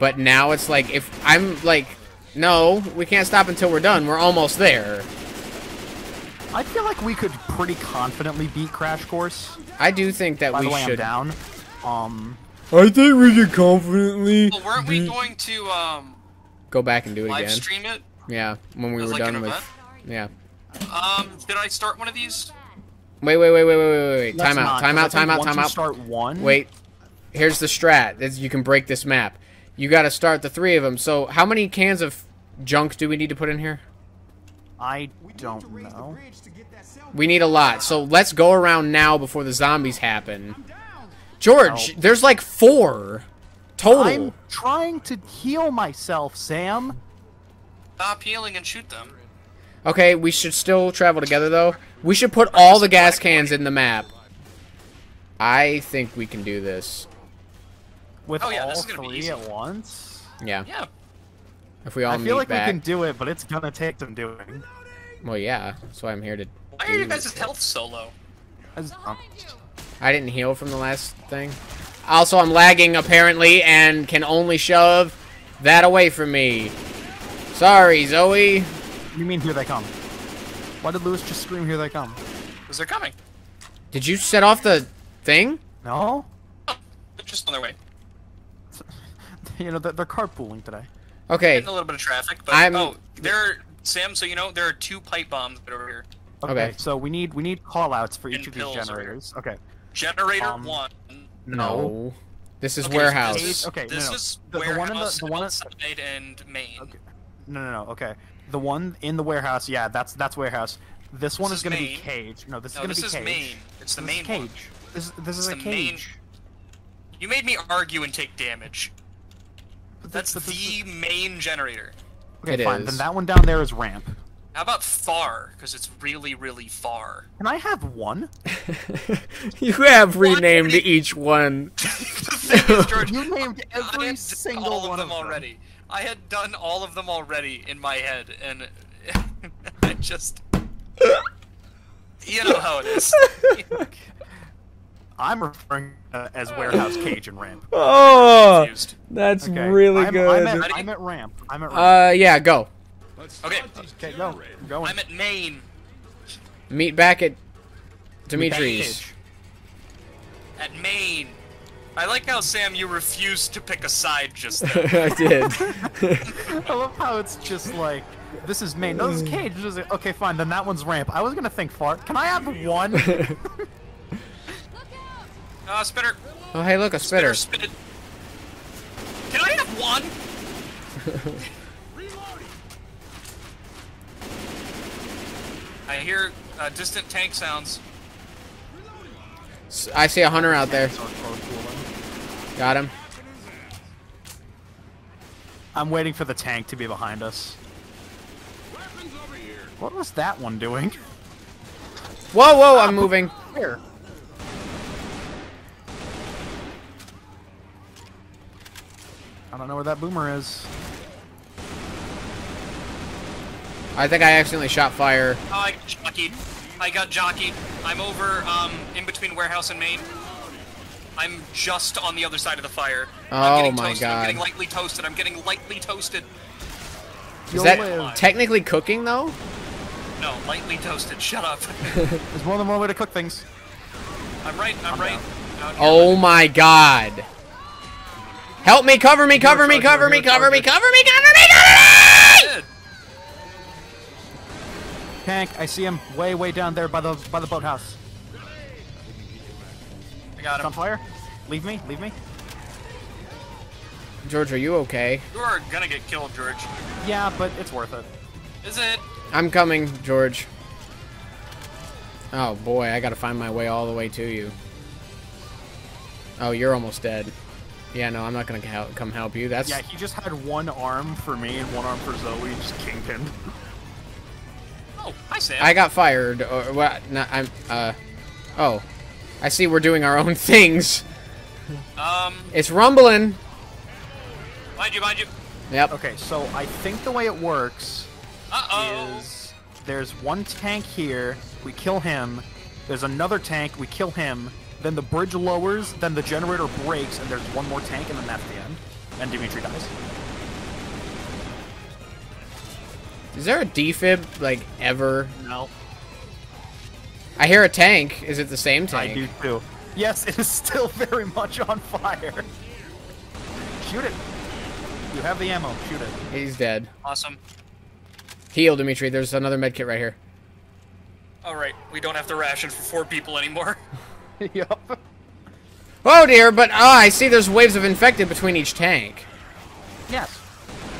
But now it's like, if I'm like... No, we can't stop until we're done. We're almost there. I feel like we could pretty confidently beat Crash Course. I do think that we should. Down. I think we could confidently. Well, weren't we going to go back and do it again? Live stream it? Yeah, when we were done with. Yeah. Did I start one of these? Wait. Time out. Time out. Time out. Time out. Start one. Wait. Here's the strat. You can break this map. You gotta start the 3 of them. So, how many cans of junk do we need to put in here? I don't know. We need a lot. So, let's go around now before the zombies happen. George, there's like 4 total. I'm trying to heal myself, Sam. Stop healing and shoot them. Okay, we should still travel together, though. We should put all the gas cans in the map. I think we can do this. With all 3 at once? Yeah. Yeah. If we all meet back. I feel like we can do it, but it's gonna take some doing. Well, yeah. That's why I'm here to. Why are you guys' health so low? I didn't heal from the last thing. Also, I'm lagging apparently, and can only shove that away from me. Sorry, Zoe. You mean here they come? Why did Lewis just scream here they come? Because they're coming. Did you set off the thing? No. Oh, they're just on their way. You know, they're carpooling today. Okay. Getting a little bit of traffic, but Sam, so you know, there are 2 pipe bombs over here. Okay, so we need callouts for each of these generators. Okay. Generator 1. No. This is warehouse. This is warehouse, the one outside and main. Okay. No, okay. The one in the warehouse, yeah, that's warehouse. This one is going to be cage. No, this is going to be cage. This is main. It's the main cage. This is a cage. You made me argue and take damage. That's the main generator. Okay, fine. Then that one down there is ramp. How about far? Because it's really, really far. Can I have one? You have renamed each one. The thing is, George, you named every single one of them already. I had done all of them already in my head, and I just... You know how it is. I'm referring as warehouse, cage, and ramp. Oh, that's really good. I'm at ramp. Yeah, go. Okay. Okay, go. Go. I'm at main. Meet back at Dimitri's. At main. I like how, Sam, you refused to pick a side just then. I did. I love how it's just like, this is main. No, this is cage. This is, okay, fine. Then that one's ramp. I was going to think far. Can I have one? Spitter. Oh, hey, look, a spitter. Spitter. Can I have one? I hear distant tank sounds. I see a hunter out there. Got him. I'm waiting for the tank to be behind us. What was that one doing? Whoa, whoa, I'm moving. Here. I don't know where that boomer is. I think I accidentally shot fire. Oh, I got jockeyed. I'm over in between warehouse and main. I'm just on the other side of the fire. Oh my god. I'm getting lightly toasted. Is that technically cooking though? No, lightly toasted. Shut up. There's more than one way to cook things. I'm right. Oh my god. Help me, cover me! Tank, I see him way down there by the boathouse. I got him. It's on fire. Leave me, George, are you okay? You are gonna get killed, George. Yeah, but it's worth it. Is it? I'm coming, George. Oh boy, I gotta find my way all the way to you. Oh, you're almost dead. Yeah, no, I'm not gonna come help you. That's yeah. He just had one arm for me and one arm for Zoe, just kingpin. Oh, hi Sam. I got fired. Or well, not, oh, I see. We're doing our own things. It's rumbling. Mind you, Yep. Okay, so I think the way it works is there's one tank here. We kill him. There's another tank. We kill him. Then the bridge lowers, then the generator breaks, and there's one more tank, and then that's the end. And Dimitri dies. Is there a defib, like, ever? No. I hear a tank. Is it the same tank? I do, too. Yes, it is still very much on fire. Shoot it. You have the ammo. Shoot it. He's dead. Awesome. Heal, Dimitri. There's another medkit right here. All right. We don't have to ration for 4 people anymore. Yup. Oh dear, but I see there's waves of infected between each tank. Yes.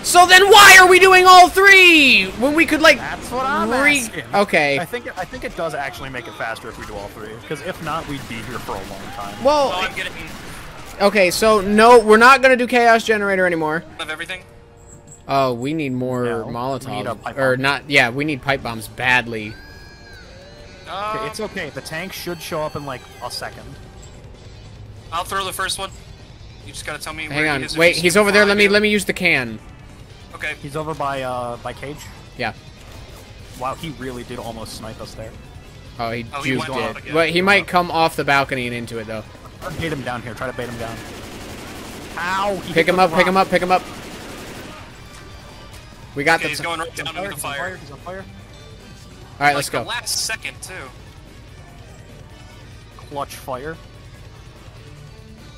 So then why are we doing all 3? When we could like... That's what I'm asking. Okay. I think it does actually make it faster if we do all 3. Because if not, we'd be here for a long time. Well... I'm getting... Okay, so no, we're not going to do Chaos Generator anymore. Of everything? Oh, we need more Molotovs. Or not... Yeah, we need pipe bombs badly. Okay, it's okay. The tank should show up in like a second. I'll throw the first one. You just gotta tell me. Hang on. Wait, he's over there. Let me use the can. Okay. He's over by cage. Yeah. Wow, he really did almost snipe us there. Oh, he did. But he might come off the balcony and into it though. Bait him down here. Try to bait him down. Ow! Pick him up. Pick him up. Pick him up. We got this. He's going right down under the fire. He's on fire. All right, let's go. Last second too. Clutch fire.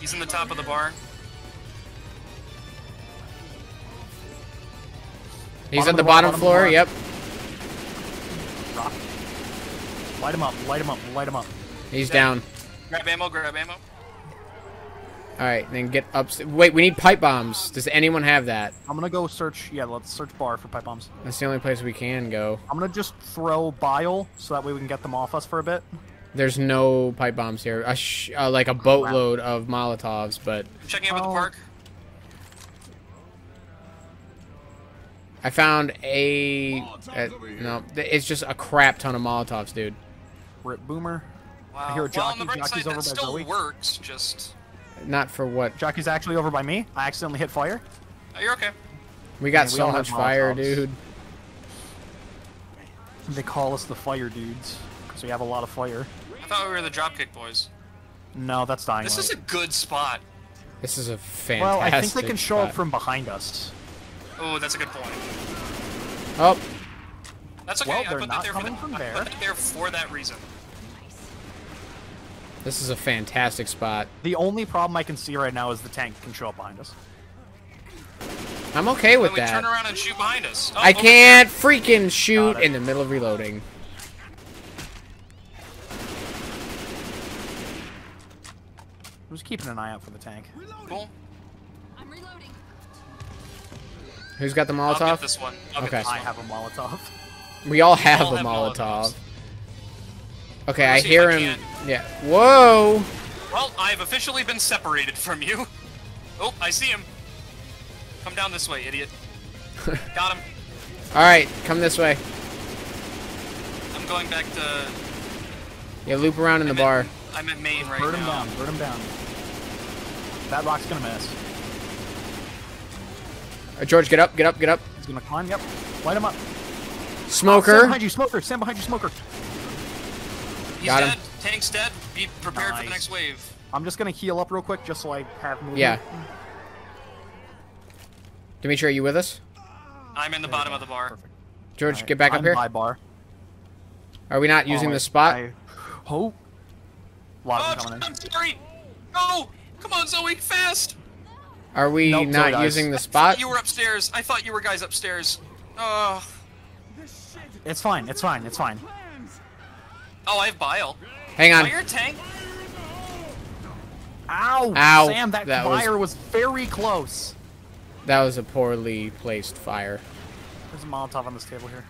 He's in the top of the bar. He's at the bottom floor. Yep. Rock. Light him up. Light him up. Light him up. He's down. Grab ammo. Grab ammo. All right, then get up. Wait, we need pipe bombs. Does anyone have that? I'm gonna go search. Yeah, let's search bar for pipe bombs. That's the only place we can go. I'm gonna just throw bile so that way we can get them off us for a bit. There's no pipe bombs here. Like a boatload of Molotovs, but... I'm checking out at the park. I found no, it's just a crap ton of Molotovs, dude. Rip Boomer. Wow. I hear a jockey. Well, on the right side, that still works, just... Not for what? Jockey's actually over by me. I accidentally hit fire. Oh, you're okay. We got so much fire, dude. They call us the fire dudes, because we have a lot of fire. I thought we were the dropkick boys. No, that's Dying Light. This is a good spot. This is a fantastic spot. Well, I think they can show up from behind us. Oh, that's a good point. Oh. That's okay. Well, they're not coming from there. I put it there for that reason. This is a fantastic spot. The only problem I can see right now is the tank can show up behind us. I'm okay with that. Turn around and shoot behind us. Oh, I can't freaking shoot in the middle of reloading. I'm just keeping an eye out for the tank. Cool. I'm reloading. Who's got the Molotov? I'll get this one. I have a Molotov. We all have a Molotov. Okay, I hear him. Yeah. Whoa. Well, I've officially been separated from you. Oh, I see him. Come down this way, idiot. Got him. Alright, come this way. I'm going back to... Yeah, loop around in the bar. I'm at main right now. Burn him down, burn him down. That rock's gonna miss. Alright, George, get up, get up, get up. He's gonna climb, yep. Light him up. Smoker! Stand behind you, Smoker! Stand behind you, Smoker! He's dead. Tank's dead. Be prepared for the next wave. I'm just gonna heal up real quick just so I have movement. Yeah. Dimitri, are you with us? I'm in the bottom of the bar. Perfect. George, get back up here. My bar. Are we not using this spot? Oh. A lot of them coming in. I'm sorry. No! Come on, Zoe, fast! Are we not using the spot? I thought you were upstairs. I thought you were guys upstairs. Oh. It's fine. It's fine. It's fine. Oh, I have bile. Hang on. Fire tank. Ow! Ow! Sam, that fire was very close. That was a poorly placed fire. There's a Molotov on this table here.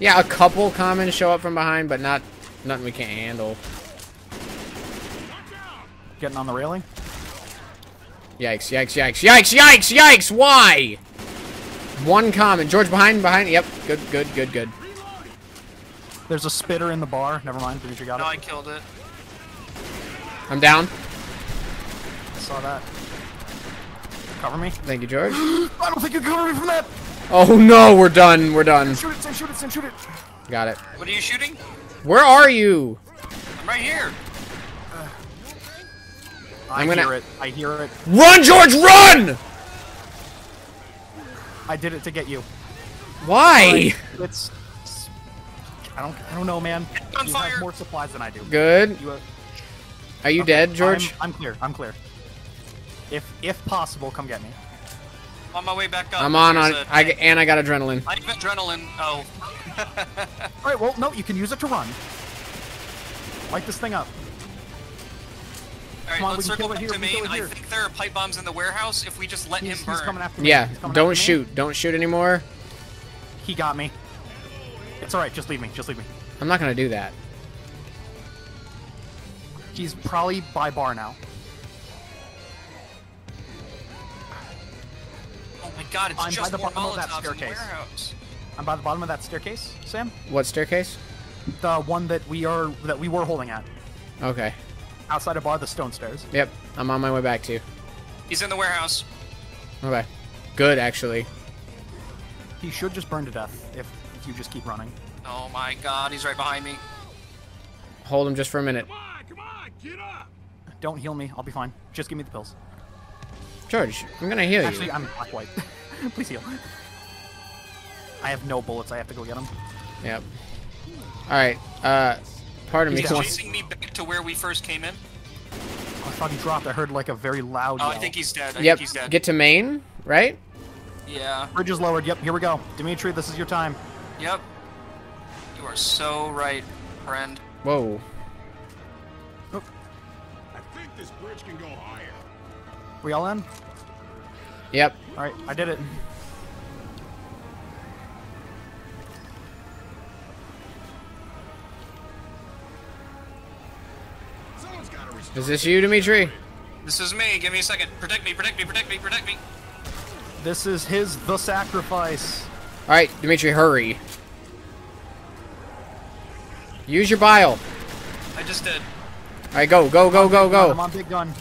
Yeah, a couple commons show up from behind, but nothing we can't handle. Getting on the railing? Yikes, yikes, yikes, yikes, yikes, yikes! Why? One common. George, behind. Yep, good, good, good, good. There's a spitter in the bar. Never mind, Dimitri got it. No, I killed it. I'm down. I saw that. Cover me. Thank you, George. I don't think you covered me from that! Oh no, we're done, we're done. Shoot it, Sam, shoot it, Sam, shoot it! Got it. What are you shooting? Where are you? I'm right here. I hear it. Run, George, run! I did it to get you. Why? It's... I don't know, man. You have more supplies than I do. Good. Are you dead, George? I'm clear. I'm clear. If possible, come get me. On my way back up. I'm and I got adrenaline. I have adrenaline. Oh. All right. Well, no, you can use it to run. Light this thing up. All right, let's circle back to main. I think there are pipe bombs in the warehouse. If we just let him burn. He's coming after me. Yeah. Don't shoot. Don't shoot anymore. He got me. It's all right. Just leave me. Just leave me. I'm not gonna do that. He's probably by bar now. Oh my god, it's just more Molotovs in the warehouse. I'm by the bottom of that staircase, Sam. What staircase? The one that we were holding at. Okay. Outside a bar, the stone stairs. Yep, I'm on my way back to you. He's in the warehouse. Okay. Good, actually. He should just burn to death if you just keep running. Oh my god, he's right behind me. Hold him just for a minute. Get up. Don't heal me. I'll be fine. Just give me the pills. George, I'm gonna heal you. Actually, I'm black white. Please heal. I have no bullets. I have to go get them. Yep. All right. Pardon me. He's chasing me back to where we first came in. I thought he dropped. I heard like a very loud. Oh, I think he's dead. Yep. He's dead. Get to main, right? Yeah. Bridge is lowered. Yep. Here we go. Dimitri, this is your time. Yep. You are so right, friend. Whoa. This bridge can go higher. We all in? Yep. All right, I did it. Is this you, Dimitri? This is me. Give me a second. Protect me, protect me, protect me, protect me. This is his The Sacrifice. Alright, Dimitri, hurry. Use your bile. I just did. Alright, go, go, go, go, go. I'm on big gun.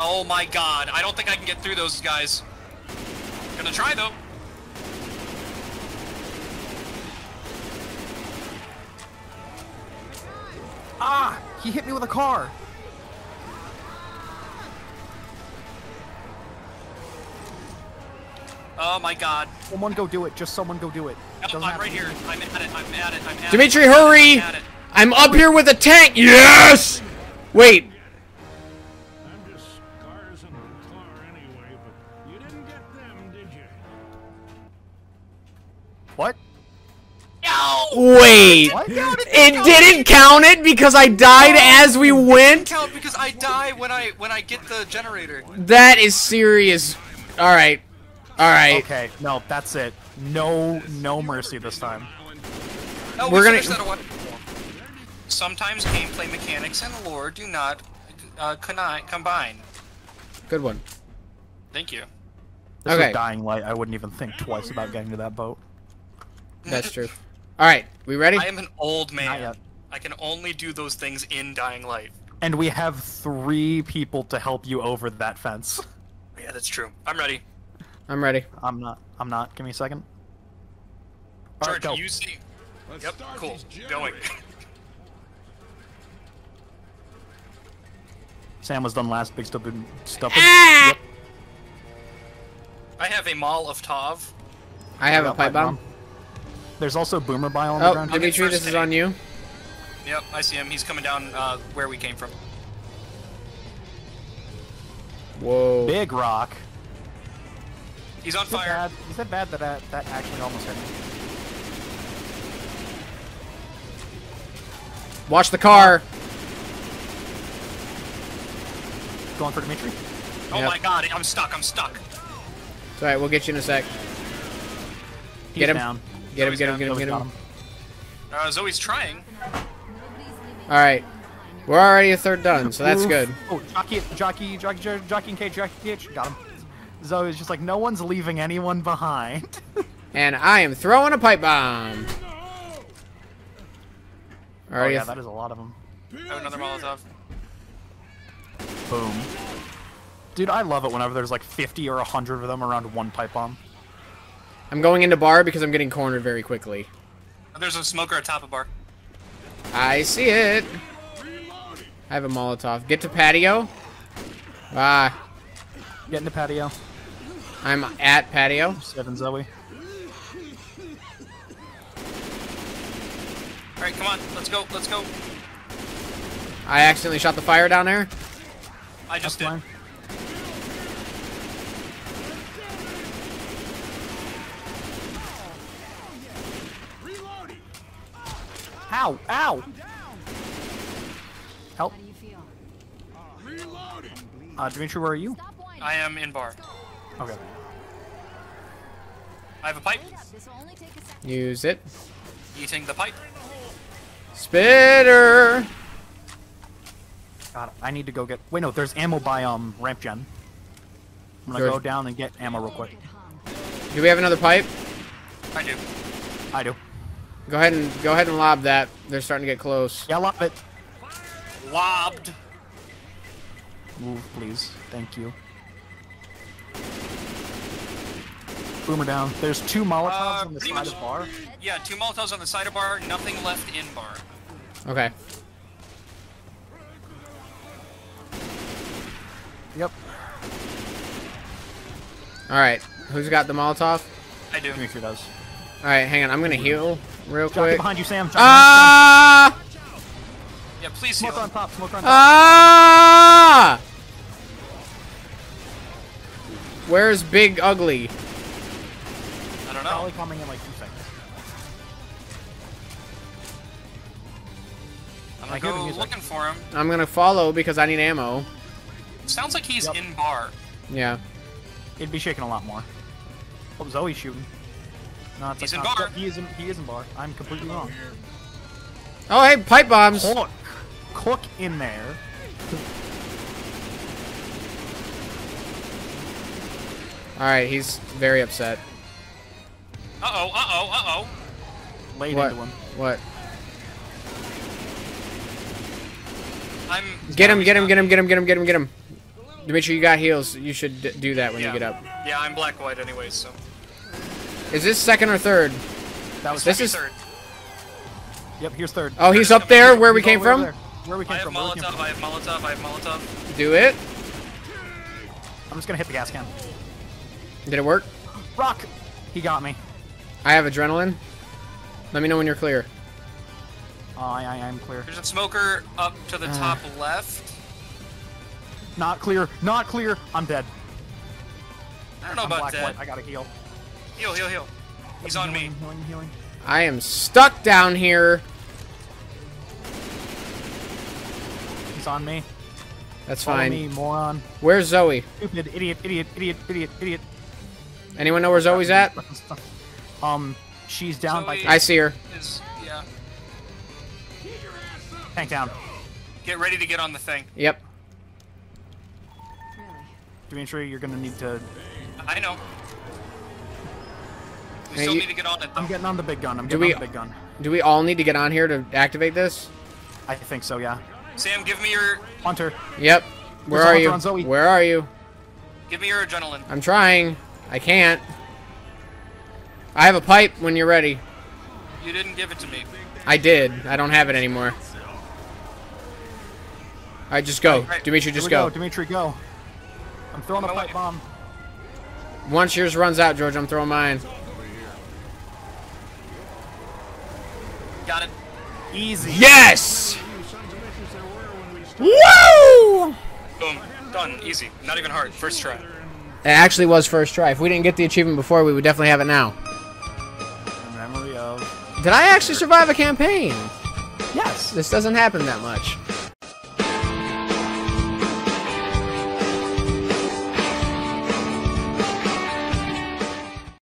Oh my god. I don't think I can get through those guys. Gonna try though. Ah! He hit me with a car. Oh my god. Someone go do it. Just someone go do it. Nope, I'm right here. I'm at it. I'm at it. I'm at it. Dimitri, hurry! I'm up here with a tank! Yes! Wait. I'm just scars in the car anyway, but you didn't get them, did you? What? No! Wait. What? It didn't count it because I died as we went? It didn't count because I die when I get the generator. That is serious. Alright. Alright. Okay, no, that's it. No mercy this time. No, we're gonna... Sometimes gameplay mechanics and lore do not combine. Good one. Thank you. This okay. Is Dying Light. I wouldn't even think twice about getting to that boat. That's true. Alright, we ready? I am an old man. I can only do those things in Dying Light. And we have 3 people to help you over that fence. Yeah, that's true. I'm ready. I'm ready. I'm not. Give me a second. Alright, go. Yep, cool. Going. Sam was done last. Big stupid stuff. Ah! Yep. I have a Maul of Tav. I have a pipe bomb. There's also Boomer Bile on the ground. Dimitri, this is on you. Yep, I see him. He's coming down where we came from. Whoa. Big rock. He's on fire. Is that bad that actually almost hit me? Watch the car. Going for Dimitri. Oh my god, I'm stuck. I'm stuck. It's alright, we'll get you in a sec. Get him. Down. Get him, get him, get him, get him. Zoe's trying. Alright. We're already a third done, so that's good. Oh, Jockey and Cage, Jockey and Cage. Got him. Zoe's just like, no one's leaving anyone behind. And I am throwing a pipe bomb. Oh yeah, that is a lot of them. I have another Molotov. Boom. Dude, I love it whenever there's like 50 or 100 of them around one pipe bomb. I'm going into bar because I'm getting cornered very quickly. There's a smoker atop a bar. I see it. I have a Molotov. Get to patio. Ah. Get into patio. I'm at patio. 7 Zoe. Alright, come on. Let's go. Let's go. I accidentally shot the fire down there. I just did. Ow! Ow! Help! How do you feel? Reloading. Dimitri, where are you? I am in bar. Okay. I have a pipe. Use it. Eating the pipe. Spitter. God, I need to go get. Wait, no, there's ammo by ramp gen. I'm gonna go down and get ammo real quick. Do we have another pipe? I do. I do. Go ahead and lob that. They're starting to get close. Yeah, lob it. Lobbed. Move, please. Thank you. Boomer down. There's 2 Molotovs on the side of bar. Yeah, 2 Molotovs on the side of bar. Nothing left in bar. Okay. Yep. All right. Who's got the Molotov? I do. Dimitri does. All right, hang on. I'm gonna heal. Real quick. Behind you, Sam. Ah! Yeah, please smoke on top. Smoke on top. Ah! Where's Big Ugly? I don't know. Probably coming in like 2 seconds. I'm gonna go looking for him. I'm gonna follow because I need ammo. Sounds like he's in bar. Yeah. It'd be shaking a lot more. Oh, Zoe's shooting. No, he's in bar. He is in bar. I'm completely wrong. Oh, hey, pipe bombs. Cook in there. Alright, he's very upset. Uh-oh, uh-oh, uh-oh. Laid into him. What? I'm... Get him. Dimitri, you got heals. You should do that when you get up. Yeah, I'm black-white anyway, so... Is this second or third? That was this is third. Yep, here's third. Oh, he's up there where we came from? Where we came from. I have Molotov. Do it. I'm just gonna hit the gas can. Did it work? Rock! He got me. I have adrenaline. Let me know when you're clear. I'm clear. There's a smoker up to the top left. Not clear. Not clear. I'm dead. I don't know about that. I gotta heal. Heal. He's on me. Healing. I am stuck down here. He's on me. That's fine. Follow me, moron. Where's Zoe? Stupid idiot. Anyone know where Zoe's at? She's down Zoe by... I see her. Yeah. Tank down. Get ready to get on the thing. Yep. Dimitri, you're gonna need to... I know. We still need to get on it, though. I'm getting on the big gun. Do we all need to get on here to activate this? I think so, yeah. Sam, give me your... Hunter. Yep. Where are you? Where are you? Give me your adrenaline. I'm trying. I can't. I have a pipe when you're ready. You didn't give it to me. I did. I don't have it anymore. Alright, just go. Right. Dimitri, just go. Dimitri, go. I'm throwing a pipe bomb. Once yours runs out, George, I'm throwing mine. Got it. Easy. Yes! Woo! Boom. Done. Easy. Not even hard. First try. It actually was first try. If we didn't get the achievement before, we would definitely have it now. In memory of... Did I actually survive a campaign? Yes. This doesn't happen that much.